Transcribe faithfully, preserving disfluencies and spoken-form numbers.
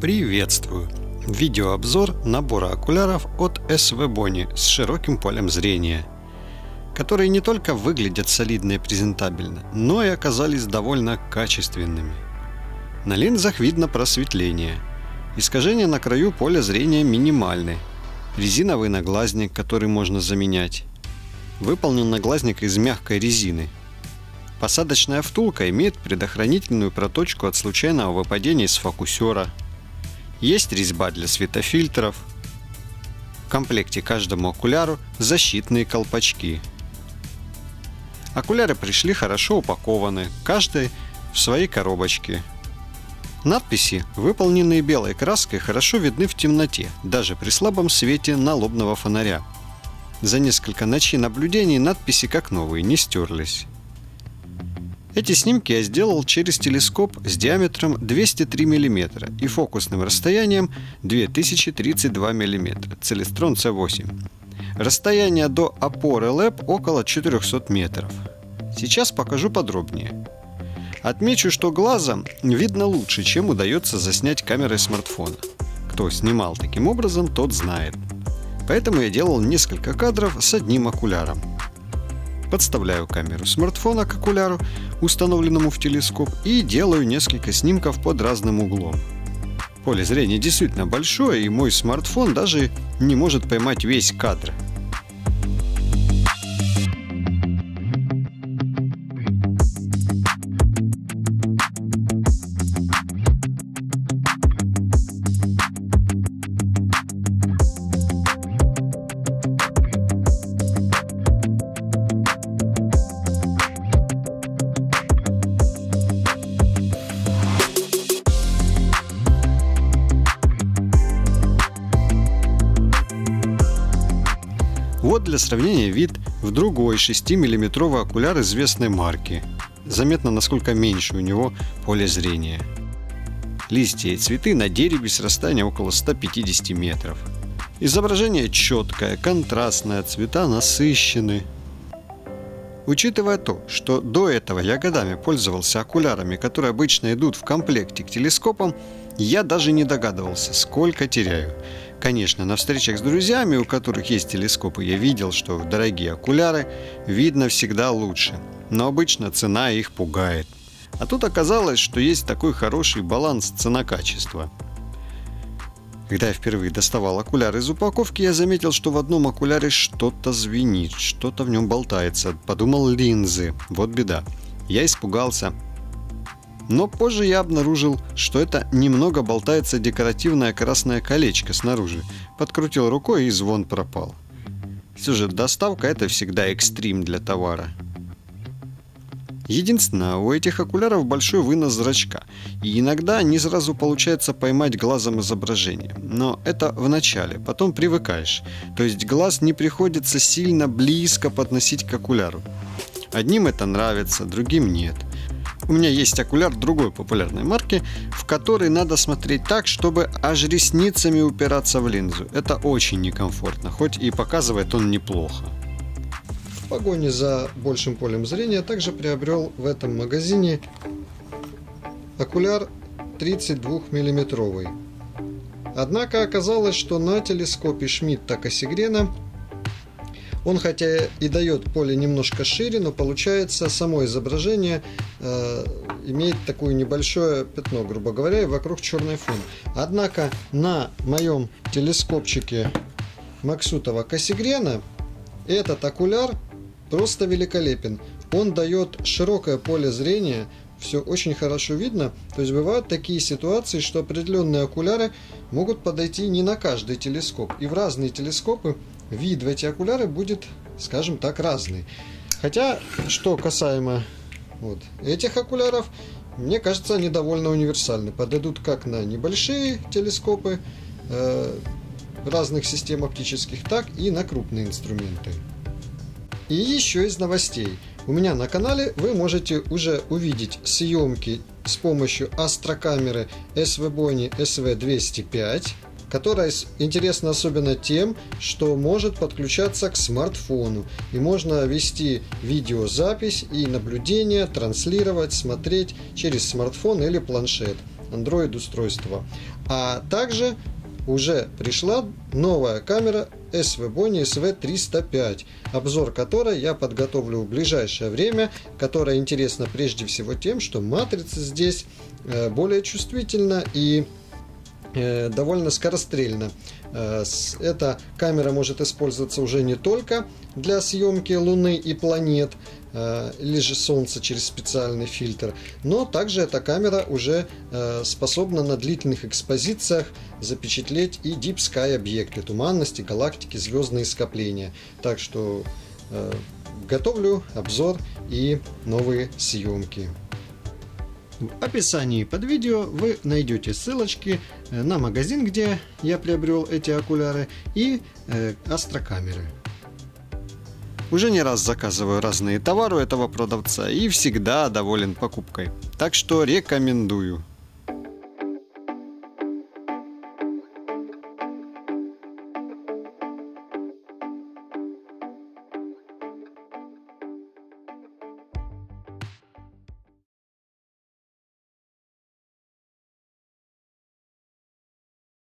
Приветствую! Видеообзор набора окуляров от эс ви бони с широким полем зрения, которые не только выглядят солидно и презентабельно, но и оказались довольно качественными. На линзах видно просветление, искажения на краю поля зрения минимальны, резиновый наглазник, который можно заменять. Выполнен наглазник из мягкой резины. Посадочная втулка имеет предохранительную проточку от случайного выпадения из фокусера. Есть резьба для светофильтров. В комплекте каждому окуляру защитные колпачки. Окуляры пришли хорошо упакованы, каждый в своей коробочке. Надписи, выполненные белой краской, хорошо видны в темноте, даже при слабом свете налобного фонаря. За несколько ночей наблюдений надписи как новые, не стерлись. Эти снимки я сделал через телескоп с диаметром двести три миллиметра и фокусным расстоянием две тысячи тридцать два миллиметра Celestron си восемь. Расстояние до опоры ЛЭП около четырехсот метров. Сейчас покажу подробнее. Отмечу, что глазом видно лучше, чем удается заснять камерой смартфона. Кто снимал таким образом, тот знает. Поэтому я делал несколько кадров с одним окуляром. Подставляю камеру смартфона к окуляру, установленному в телескоп, и делаю несколько снимков под разным углом. Поле зрения действительно большое, и мой смартфон даже не может поймать весь кадр. Вот для сравнения вид в другой шестимиллиметровый окуляр известной марки. Заметно, насколько меньше у него поле зрения. Листья и цветы на дереве с расстояния около ста пятидесяти метров. Изображение четкое, контрастное, цвета насыщены. Учитывая то, что до этого я годами пользовался окулярами, которые обычно идут в комплекте к телескопам, я даже не догадывался, сколько теряю. Конечно, на встречах с друзьями, у которых есть телескопы, я видел, что дорогие окуляры видно всегда лучше, но обычно цена их пугает. А тут оказалось, что есть такой хороший баланс цена-качество. Когда я впервые доставал окуляр из упаковки, я заметил, что в одном окуляре что-то звенит, что-то в нем болтается. Подумал, линзы. Вот беда. Я испугался. Но позже я обнаружил, что это немного болтается декоративное красное колечко снаружи. Подкрутил рукой, и звон пропал. Все же доставка — это всегда экстрим для товара. Единственное, у этих окуляров большой вынос зрачка, и иногда не сразу получается поймать глазом изображение. Но это в начале, потом привыкаешь. То есть глаз не приходится сильно близко подносить к окуляру. Одним это нравится, другим нет. У меня есть окуляр другой популярной марки, в который надо смотреть так, чтобы аж ресницами упираться в линзу. Это очень некомфортно, хоть и показывает он неплохо. В погоне за большим полем зрения также приобрел в этом магазине окуляр тридцать два миллиметровый. Однако оказалось, что на телескопе Шмидта-Кассегрена он хотя и дает поле немножко шире, но получается само изображение э, имеет такое небольшое пятно, грубо говоря, и вокруг черный фон. Однако на моем телескопчике Максутова-Кассегрена этот окуляр просто великолепен. Он дает широкое поле зрения, все очень хорошо видно. То есть бывают такие ситуации, что определенные окуляры могут подойти не на каждый телескоп, и в разные телескопы вид в эти окуляры будет, скажем так, разный. Хотя, что касаемо вот этих окуляров, мне кажется, они довольно универсальны. Подойдут как на небольшие телескопы э, разных систем оптических, так и на крупные инструменты. И еще из новостей. У меня на канале вы можете уже увидеть съемки с помощью астрокамеры эс ви бони эс ви двести пять. Которая интересна особенно тем, что может подключаться к смартфону. И можно вести видеозапись и наблюдение, транслировать, смотреть через смартфон или планшет. Android устройства. А также уже пришла новая камера эс ви бонь эс ви триста пять, обзор которой я подготовлю в ближайшее время, которая интересна прежде всего тем, что матрица здесь более чувствительна и довольно скорострельно. Эта камера может использоваться уже не только для съемки Луны и планет или же Солнца через специальный фильтр, но также эта камера уже способна на длительных экспозициях запечатлеть и Deep Sky объекты, туманности, галактики, звездные скопления. Так что готовлю обзор и новые съемки. В описании под видео вы найдете ссылочки на магазин, где я приобрел эти окуляры, и астрокамеры. Уже не раз заказываю разные товары у этого продавца и всегда доволен покупкой, так что рекомендую.